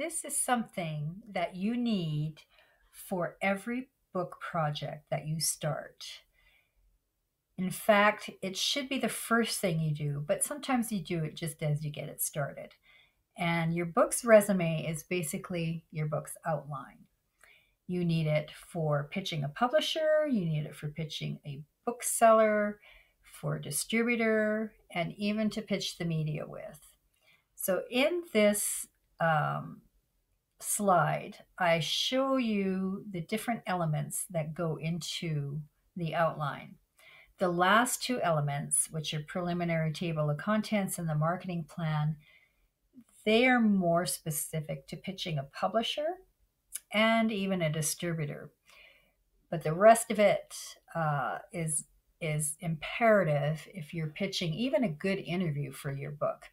This is something that you need for every book project that you start. In fact, it should be the first thing you do, but sometimes you do it just as you get it started. And your book's resume is basically your book's outline. You need it for pitching a publisher, you need it for pitching a bookseller, for a distributor, and even to pitch the media with. So in this slide, I show you the different elements that go into the outline. The last two elements, which are preliminary table of contents and the marketing plan, they are more specific to pitching a publisher and even a distributor. But the rest of it is imperative if you're pitching even a good interview for your book,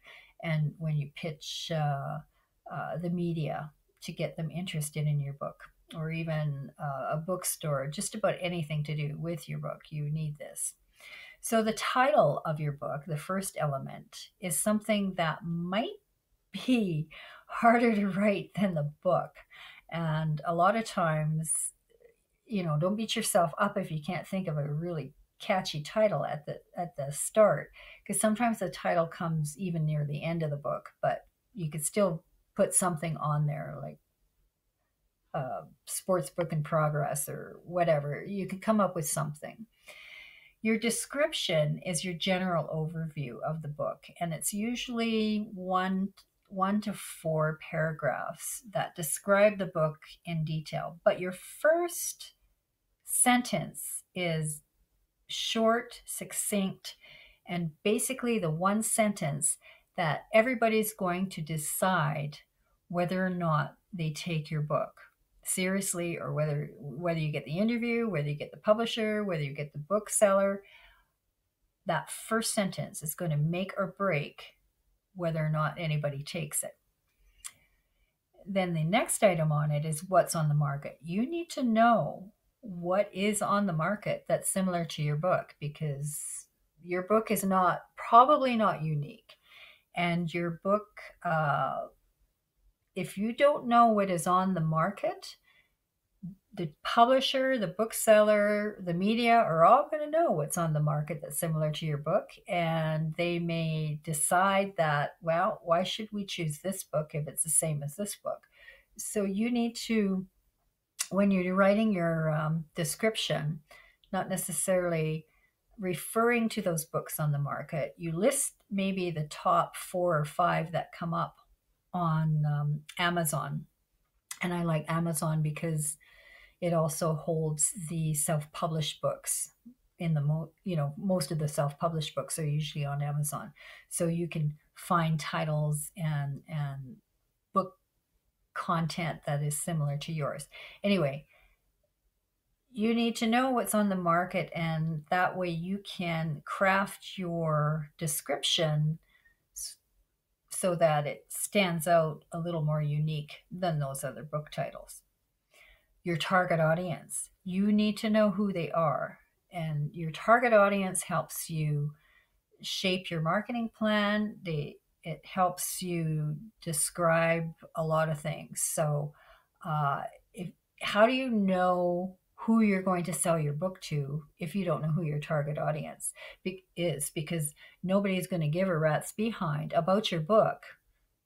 and when you pitch the media to get them interested in your book, or even a bookstore, just about anything to do with your book, you need this. So the title of your book, the first element, is something that might be harder to write than the book. And a lot of times, you know, don't beat yourself up if you can't think of a really catchy title at the start, because sometimes the title comes even near the end of the book, but you could still put something on there like sports book in progress or whatever. You can come up with something. Your description is your general overview of the book, and it's usually one to four paragraphs that describe the book in detail. But your first sentence is short, succinct, and basically the one sentence that everybody's going to decide whether or not they take your book seriously, or whether you get the interview, whether you get the publisher, whether you get the bookseller. That first sentence is going to make or break whether or not anybody takes it. Then the next item on it is what's on the market. You need to know what is on the market that's similar to your book, because your book is probably not unique. And your book, if you don't know what is on the market, the publisher, the bookseller, the media are all going to know what's on the market that's similar to your book. And they may decide that, well, why should we choose this book if it's the same as this book? So you need to, when you're writing your description, not necessarily referring to those books on the market, you list maybe the top 4 or 5 that come up on Amazon. And I like Amazon because it also holds the self-published books. In the most of the self-published books are usually on Amazon, so you can find titles and book content that is similar to yours. Anyway, you need to know what's on the market, and that way you can craft your description so that it stands out a little more unique than those other book titles. Your target audience, you need to know who they are, and your target audience helps you shape your marketing plan. It helps you describe a lot of things. So how do you know who you're going to sell your book to if you don't know who your target audience is? Because nobody's going to give a rat's behind about your book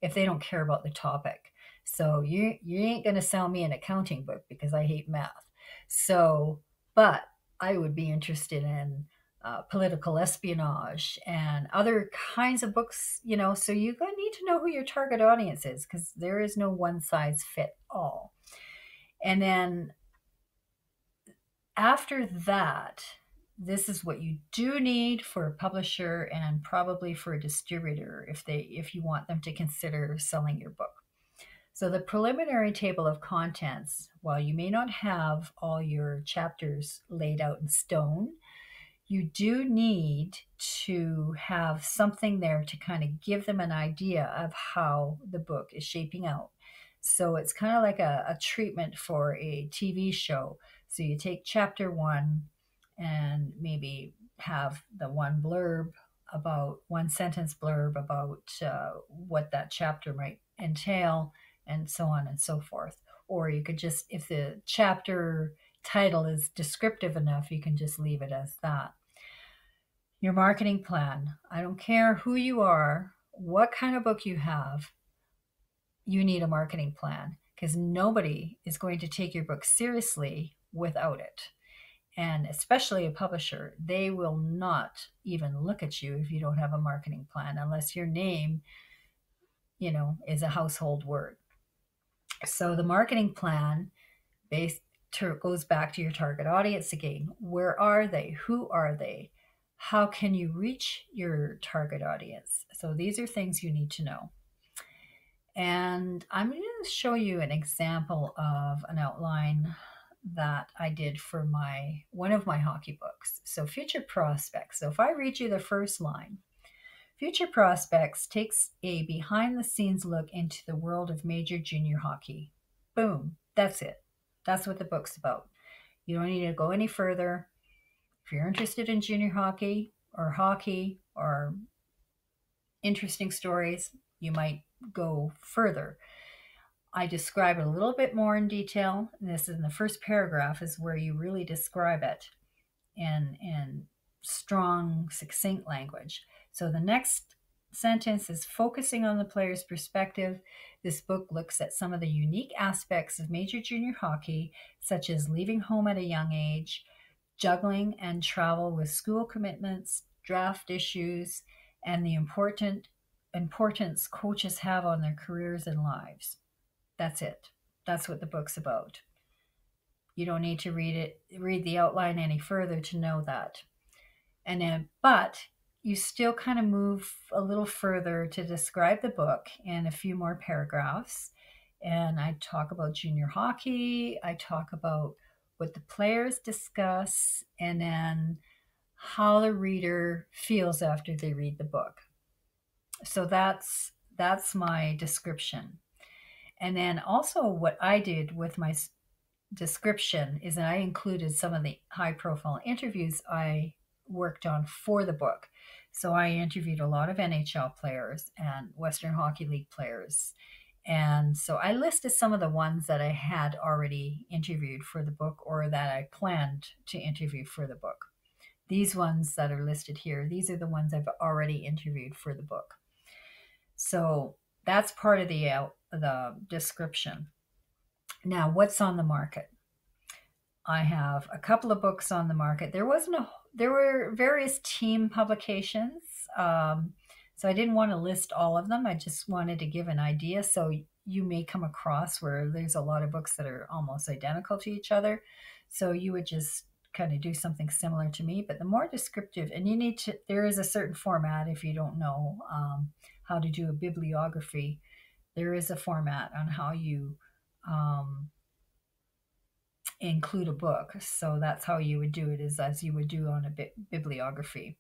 if they don't care about the topic. So you ain't going to sell me an accounting book because I hate math. So, but I would be interested in political espionage and other kinds of books, you know. So you're going to need to know who your target audience is, because there is no one size fit all. And then after that, this is what you do need for a publisher and probably for a distributor if you want them to consider selling your book. So the preliminary table of contents, while you may not have all your chapters laid out in stone, you do need to have something there to kind of give them an idea of how the book is shaping out. So it's kind of like a treatment for a TV show. So you take chapter 1 and maybe have the one sentence blurb about what that chapter might entail, and so on and so forth. Or you could just, if the chapter title is descriptive enough, you can just leave it as that. Your marketing plan. I don't care who you are, what kind of book you have, you need a marketing plan, because nobody is going to take your book seriously without it. And especially a publisher, they will not even look at you if you don't have a marketing plan, unless your name, you know, is a household word. So the marketing plan goes back to your target audience again. Where are they? Who are they? How can you reach your target audience? So these are things you need to know. And I'm going to show you an example of an outline that I did for one of my hockey books. So future prospects. So if I read you the first line, future prospects takes a behind the scenes look into the world of major junior hockey. Boom. That's it. That's what the book's about. You don't need to go any further. If you're interested in junior hockey or interesting stories, you might go further. I describe it a little bit more in detail. This is in the first paragraph is where you really describe it in strong, succinct language. So the next sentence is focusing on the player's perspective. This book looks at some of the unique aspects of major junior hockey, such as leaving home at a young age, juggling and travel with school commitments, draft issues, and the importance coaches have on their careers and lives. That's it. That's what the book's about. You don't need to read the outline any further to know that. And then, but you still kind of move a little further to describe the book in a few more paragraphs. And I talk about junior hockey. I talk about what the players discuss, and then how the reader feels after they read the book. So that's my description. And then also what I did with my description is that I included some of the high profile interviews I worked on for the book. So I interviewed a lot of NHL players and Western Hockey League players. And so I listed some of the ones that I had already interviewed for the book, or that I planned to interview for the book. These ones that are listed here, these are the ones I've already interviewed for the book. So that's part of the description. Now, what's on the market? I have a couple of books on the market. There were various team publications, so I didn't want to list all of them. I just wanted to give an idea. So you may come across where there's a lot of books that are almost identical to each other. So you would just kind of do something similar to me, but the more descriptive, and you need to, there is a certain format if you don't know how to do a bibliography. There is a format on how you include a book. So that's how you would do it, is as you would do on a bibliography.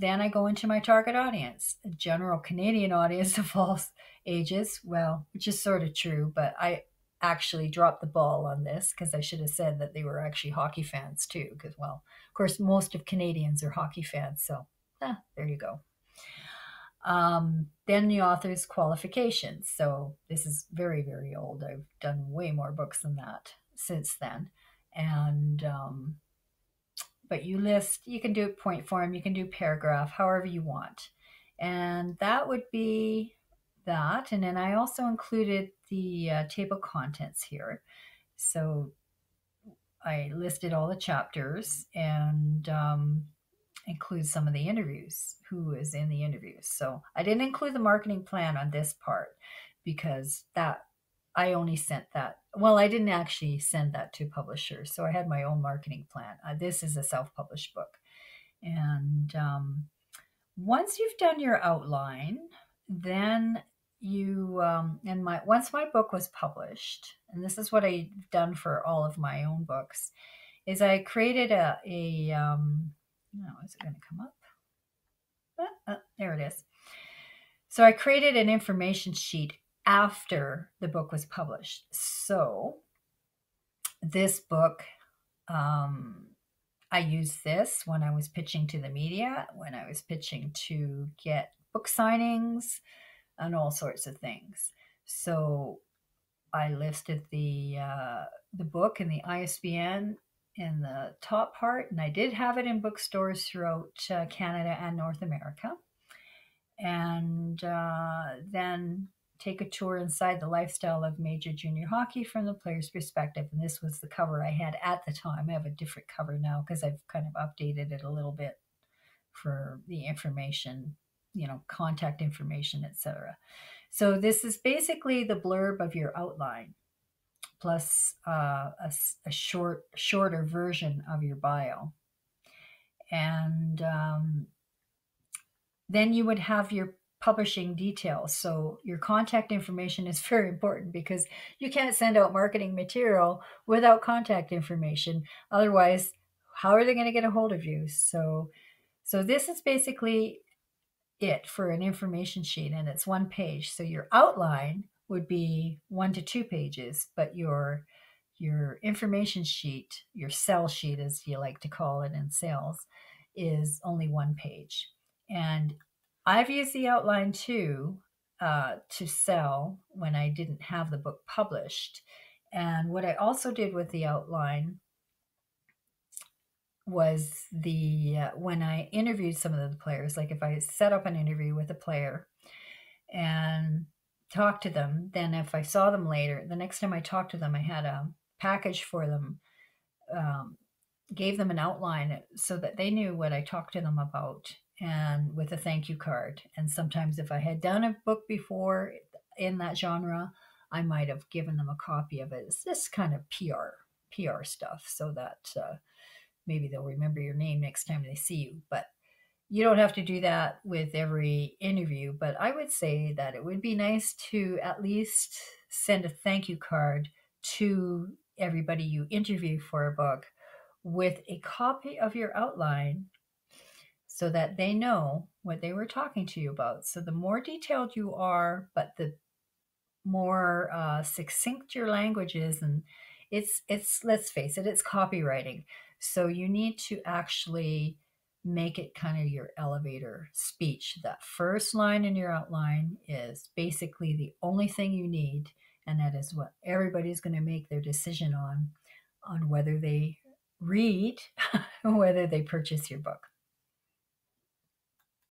Then I go into my target audience, a general Canadian audience of all ages. Well, which is sort of true, but I actually dropped the ball on this, because I should have said that they were actually hockey fans too, because, well, of course, most of Canadians are hockey fans. So there you go. Then the author's qualifications. So this is very, very old. I've done way more books than that since then. And, but you list, you can do it point form, you can do paragraph, however you want. And that would be that. And then I also included the table contents here. So I listed all the chapters and, include some of the interviews, who is in the interviews. So I didn't include the marketing plan on this part, because that I only sent that. Well, I didn't actually send that to publishers. So I had my own marketing plan. This is a self-published book. And once you've done your outline, then you, once my book was published, and this is what I've done for all of my own books, is I created is it going to come up? There it is. So I created an information sheet after the book was published. So this book, I used this when I was pitching to the media, when I was pitching to get book signings and all sorts of things. So I listed the book and the ISBN in the top part, and I did have it in bookstores throughout Canada and North America. And then take a tour inside the lifestyle of major junior hockey from the player's perspective. And this was the cover I had at the time. I have a different cover now because I've kind of updated it a little bit for the information, you know, contact information, etc. So this is basically the blurb of your outline, plus a shorter version of your bio. And then you would have your publishing details. So your contact information is very important because you can't send out marketing material without contact information. Otherwise, how are they going to get a hold of you? So this is basically it for an information sheet, and it's one page. So your outline would be 1 to 2 pages, but your information sheet, your sell sheet as you like to call it in sales, is only 1 page. And I've used the outline too to sell when I didn't have the book published. And what I also did with the outline was when I interviewed some of the players, like if I set up an interview with a player and talked to them, then if I saw them later, the next time I talked to them, I had a package for them, gave them an outline so that they knew what I talked to them about, and with a thank you card. And sometimes if I had done a book before in that genre, I might have given them a copy of it. It's this kind of PR stuff so that maybe they'll remember your name next time they see you. But you don't have to do that with every interview. But I would say that it would be nice to at least send a thank you card to everybody you interview for a book with a copy of your outline so that they know what they were talking to you about. So the more detailed you are, but the more succinct your language is, and it's let's face it, it's copywriting. So you need to actually make it kind of your elevator speech. That first line in your outline is basically the only thing you need, and that is what everybody's going to make their decision on whether they read, whether they purchase your book.